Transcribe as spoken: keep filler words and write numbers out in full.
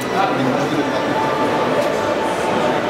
sta arrivando?